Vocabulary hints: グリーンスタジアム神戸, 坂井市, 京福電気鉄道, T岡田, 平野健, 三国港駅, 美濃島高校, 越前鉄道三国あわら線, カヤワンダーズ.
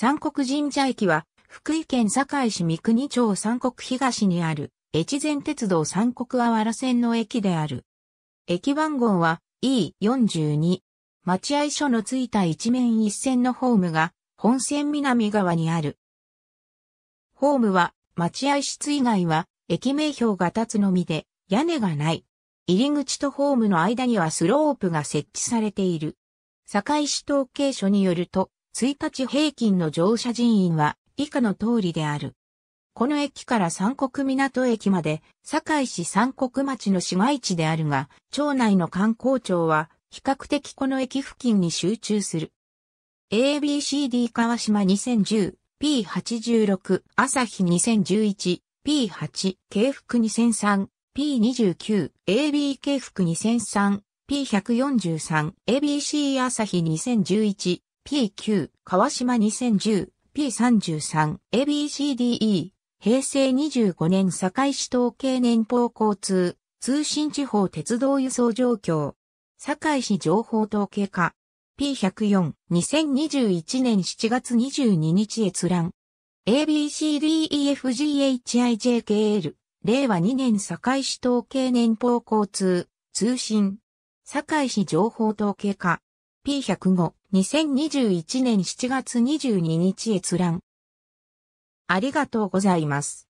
三国神社駅は、福井県坂井市三国町三国東にある、越前鉄道三国あわら線の駅である。駅番号は E42。待合所のついた一面一線のホームが、本線南側にある。ホームは、待合室以外は、駅名標が立つのみで、屋根がない。入り口とホームの間にはスロープが設置されている。坂井市統計所によると、1日平均の乗車人員は以下の通りである。この駅から三国港駅まで、坂井市三国町の市街地であるが、町内の官公庁は、比較的この駅付近に集中する。ABCD 川島2010、P86、朝日2011、P8、京福2003、P29、AB 京福2003、P143、ABC 朝日2011、P9、川島2010、P33、ABCDE、平成25年堺市統計年報交通、通信地方鉄道輸送状況、堺市情報統計課、P104、2021年7月22日閲覧、ABCDEFGHIJKL、令和2年堺市統計年報交通、通信、堺市情報統計課、P105、2021年7月22日閲覧。ありがとうございます。